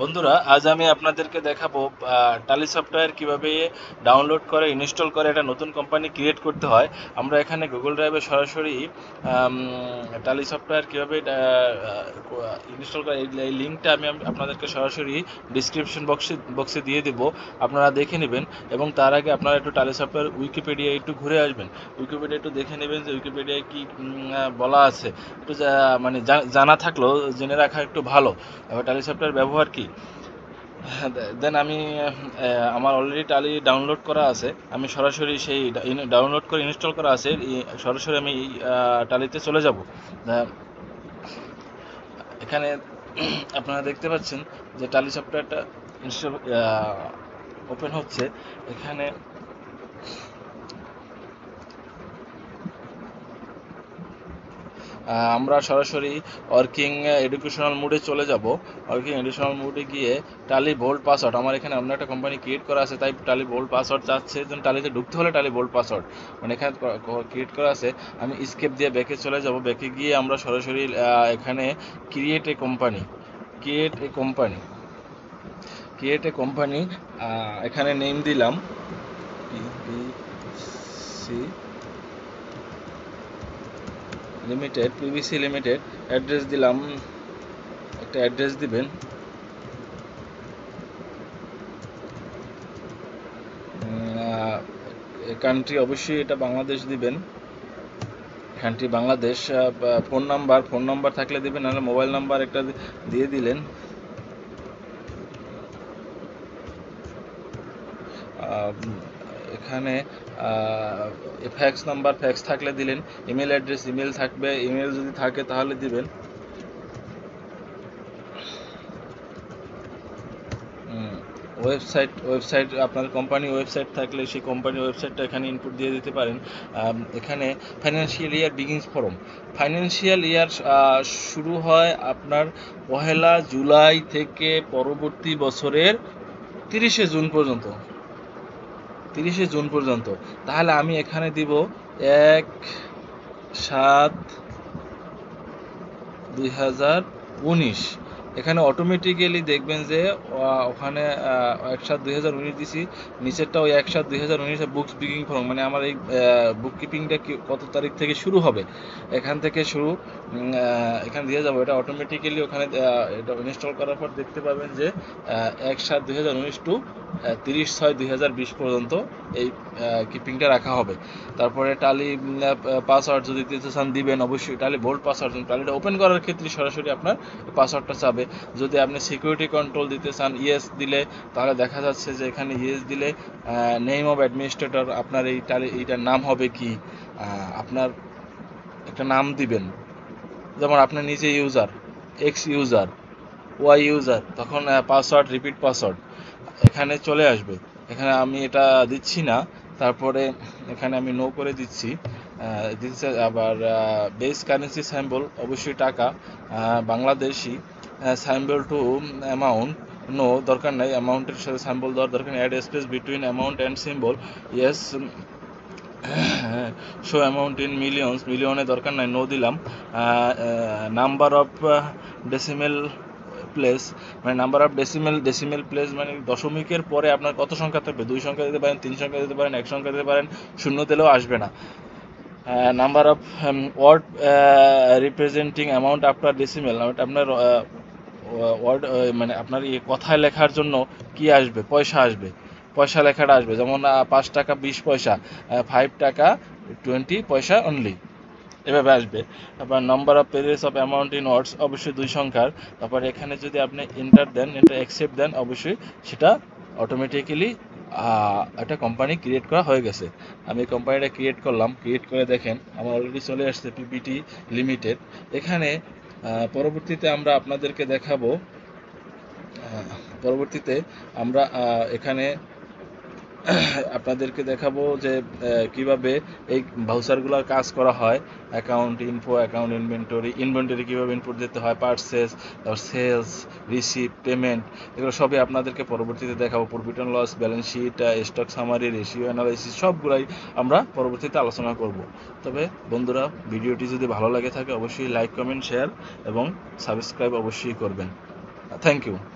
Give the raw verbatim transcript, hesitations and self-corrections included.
বন্ধুরা আজ আমি আপনাদেরকে দেখাবো টালি সফটওয়্যার কিভাবে ডাউনলোড করে ইনস্টল করে একটা নতুন কোম্পানি ক্রিয়েট করতে হয়। আমরা এখানে গুগল ড্রাইভে সরাসরি টালি সফটওয়্যার কিভাবে ইনস্টল করে এই লিংকটা আমি আপনাদেরকে সরাসরি ডেসক্রিপশন বক্সে বক্সে দিয়ে দেব, আপনারা দেখে নেবেন। এবং তার আগে আপনারা একটু টালি সফটওয়্যার উইকিপিডিয়া একটু ঘুরে আসবেন, উইকিপিডিয়া একটু দেখে নেবেন যে উইকিপিডিয়ায় কি বলা আছে, একটু মানে জানা থাকলেও জেনে রাখা একটু ভালো টালি সফটওয়্যার ব্যবহার কি। দেন আমি আমার অলরেডি টালি ডাউনলোড করা আছে, আমি সরাসরি সেই ডাউনলোড করে ইনস্টল করা আছে, সরাসরি আমি টালিতে চলে যাব। এখানে আপনারা দেখতে পাচ্ছেন যে টালি সফটওয়্যারটা ইনস্টল ওপেন হচ্ছে। এখানে আমরা সরাসরি ওয়ার্কিং এডুকেশনাল মোডে চলে যাব। ওয়ার্কিং এডুকেশনাল মোডে গিয়ে টালি বোল্ড পাসওয়ার্ড, আমার এখানে আমরা একটা কোম্পানি ক্রিয়েট করা আছে তাই টালি বোল্ড পাসওয়ার্ড চাচ্ছে, যেন টালিতে ঢুকতে হলে টালি বোল্ড পাসওয়ার্ড মানে এখানে ক্রিয়েট করা আছে। আমি স্কেপ দিয়ে ব্যাকে চলে যাব, ব্যাকে গিয়ে আমরা সরাসরি এখানে create a company create a company create a company এখানে নেম দিলাম PBC limited, PBC limited address দিলাম, একটা অ্যাড্রেস দিবেন কান্ট্রি, অবশ্যই এটা বাংলাদেশ দিবেন, country Bangladesh. Phone number, phone number থাকলে দিবেন, নাহলে মোবাইল নাম্বার একটা দিয়ে দিলেন। এখানে ফ্যাক্স নাম্বার, ফ্যাক্স থাকলে দিলেন। ইমেল অ্যাড্রেস, ইমেল থাকবে, ইমেল যদি থাকে তাহলে দিবেন। ওয়েবসাইট, ওয়েবসাইট আপনার কোম্পানি ওয়েবসাইট থাকলে সেই কোম্পানির ওয়েবসাইটটা এখানে ইনপুট দিয়ে দিতে পারেন। এখানে financial year begins form, financial year শুরু হয় আপনার পহেলা জুলাই থেকে পরবর্তী বছরের তিরিশে জুন পর্যন্ত, তিরিশে জুন পর্যন্ত। তাহলে আমি এখানে দিব এক সাত দুই হাজার উনিশ। এখানে অটোমেটিক্যালি দেখবেন যে ওখানে এক সাত দুই হাজার উনিশ দিছি, নিচেরটা ওই এক সাত দুই হাজার উনিশে বুকস বিকিং ফর্ম, মানে আমার এই বুক কিপিংটা কত তারিখ থেকে শুরু হবে এখান থেকে শুরু এখানে দিয়ে যাবো। এটা অটোমেটিক্যালি ওখানে এটা ইনস্টল করার পর দেখতে পাবেন যে এক সাত দুই হাজার উনিশ টু তিরিশ ছয় দুই হাজার বিশ পর্যন্ত এই কিপিংটা রাখা হবে। তারপরে টালি পাসওয়ার্ড যদি দিতে চান দিবেন, অবশ্যই টালি বোল্ড পাসওয়ার্ড, টালিটা ওপেন করার ক্ষেত্রে সরাসরি আপনার পাসওয়ার্ডটা চাবে। যদি আপনি সিকিউরিটি কন্ট্রোল দিতে চান ইয়েস দিলে, তাহলে দেখা যাচ্ছে যে এখানে ইয়েস দিলে নেম অফ অ্যাডমিনিস্ট্রেটর, আপনার এই টালি এইটার নাম হবে কি, আপনার একটা নাম দিবেন, যেমন আপনি নিজে user, X user, Y user, তখন পাসওয়ার্ড রিপিট পাসওয়ার্ড এখানে চলে আসবে। এখানে আমি এটা দিচ্ছি না, তারপরে এখানে আমি নো করে দিচ্ছি। দিচ্ছে আবার বেস কারেন্সি স্যাম্পল, অবশ্যই টাকা Bangladeshi, sample to amount no, দরকার নাই, অ্যামাউন্টের সাথে স্যাম্পল দেওয়ার দরকার নেই। Add space between amount and symbol, yes. Show amount in millions, মিলিয়নে দরকার নাই, নো দিলাম। নাম্বার অফ ডেসিমেল প্লেস, মানে number of decimal, decimal place মানে দশমিকের পরে আপনার কত সংখ্যা থাকবে, দুই সংখ্যা দিতে পারেন, তিন সংখ্যা দিতে পারেন, এক সংখ্যা দিতে পারেন, শূন্য দিলেও আসবে না। Number of word representing amount after decimal, আপনার ওয়ার্ড মানে আপনার ইয়ে কথায় লেখার জন্য কি আসবে, পয়সা আসবে, পয়সা লেখাটা আসবে, যেমন পাঁচ টাকা বিশ পয়সা, ফাইভ টাকা টোয়েন্টি পয়সা অনলি, এভাবে আসবে। তারপর number of pages of amount in words, অবশ্যই দুই সংখ্যার। তারপর এখানে যদি আপনি এন্টার দেন, এন্টার অ্যাকসেপ্ট দেন, অবশ্যই সেটা অটোমেটিক্যালি একটা কোম্পানি ক্রিয়েট করা হয়ে গেছে। আমি কোম্পানিটা ক্রিয়েট করলাম, ক্রিয়েট করে দেখেন আমার অলরেডি চলে আসছে পিবিটি লিমিটেড। এখানে পরবর্তীতে আমরা আপনাদেরকে দেখাবো, পরবর্তীতে আমরা এখানে আপনাদেরকে দেখাবো যে কিভাবে এই ভাউচারগুলোর কাজ করা হয়, account info, account inventory, inventory কীভাবে ইনপুট দিতে হয়, পারচেস, তারপর সেলস, রিসিপ্ট, পেমেন্ট, এগুলো সবই আপনাদেরকে পরবর্তীতে দেখাবো। Profit and loss, balance sheet, stock summary, ratio analysis, সবগুলাই আমরা পরবর্তীতে আলোচনা করব। তবে বন্ধুরা, ভিডিওটি যদি ভালো লাগে থাকে অবশ্যই লাইক, কমেন্ট, শেয়ার এবং সাবস্ক্রাইব অবশ্যই করবেন। Thank you.